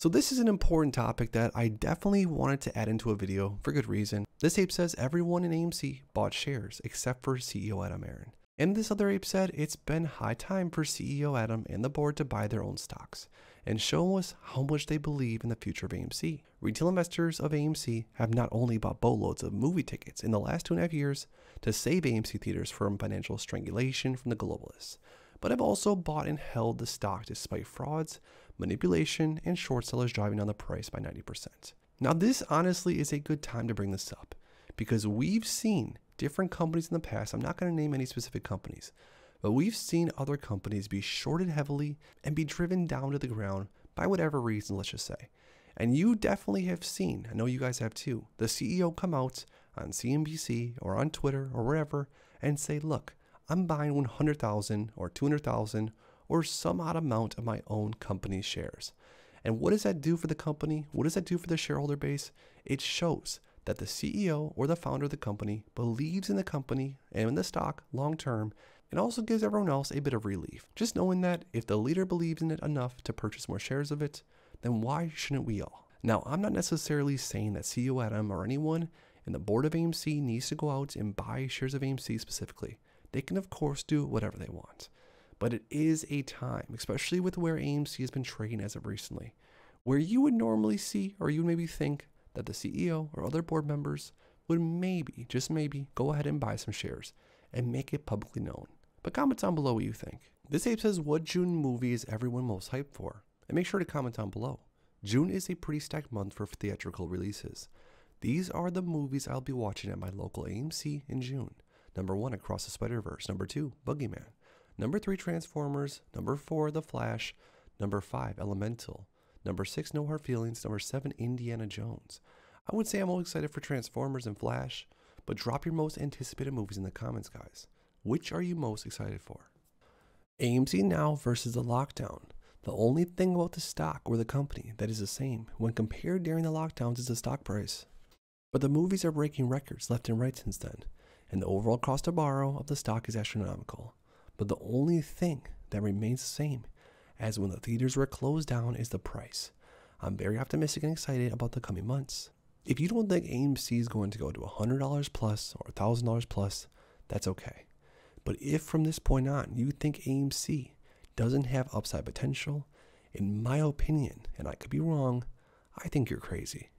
So this is an important topic that I definitely wanted to add into a video for good reason. This ape says everyone in AMC bought shares except for CEO Adam Aron. And this other ape said it's been high time for CEO Adam and the board to buy their own stocks and show us how much they believe in the future of AMC. Retail investors of AMC have not only bought boatloads of movie tickets in the last 2.5 years to save AMC theaters from financial strangulation from the globalists, but have also bought and held the stock despite frauds, manipulation, and short sellers driving down the price by 90%. Now this honestly is a good time to bring this up because we've seen different companies in the past. I'm not going to name any specific companies, but we've seen other companies be shorted heavily and be driven down to the ground by whatever reason, let's just say. And you definitely have seen, I know you guys have too, the CEO come out on CNBC or on Twitter or wherever and say, look, I'm buying 100,000 or 200,000 or some odd amount of my own company shares. And what does that do for the company? What does that do for the shareholder base? It shows that the CEO or the founder of the company believes in the company and in the stock long term, and also gives everyone else a bit of relief. Just knowing that if the leader believes in it enough to purchase more shares of it, then why shouldn't we all? Now, I'm not necessarily saying that CEO Adam or anyone in the board of AMC needs to go out and buy shares of AMC specifically. They can of course do whatever they want, but it is a time, especially with where AMC has been trading as of recently, where you would normally see, or you would maybe think that the CEO or other board members would maybe, just maybe, go ahead and buy some shares and make it publicly known. But comment down below what you think. This ape says, what June movie is everyone most hyped for? And make sure to comment down below. June is a pretty stacked month for theatrical releases. These are the movies I'll be watching at my local AMC in June. Number 1, Across the Spider-Verse. Number 2, Boogeyman. Number 3, Transformers. Number 4, The Flash. Number 5, Elemental. Number 6, No Hard Feelings. Number 7, Indiana Jones. I would say I'm all excited for Transformers and Flash, but drop your most anticipated movies in the comments, guys. Which are you most excited for? AMC now versus the lockdown. The only thing about the stock or the company that is the same when compared during the lockdowns is the stock price. But the movies are breaking records left and right since then, and the overall cost to borrow of the stock is astronomical. But the only thing that remains the same as when the theaters were closed down is the price. I'm very optimistic and excited about the coming months. If you don't think AMC is going to go to $100 plus or $1,000 plus, that's okay. But if from this point on you think AMC doesn't have upside potential, in my opinion, and I could be wrong, I think you're crazy.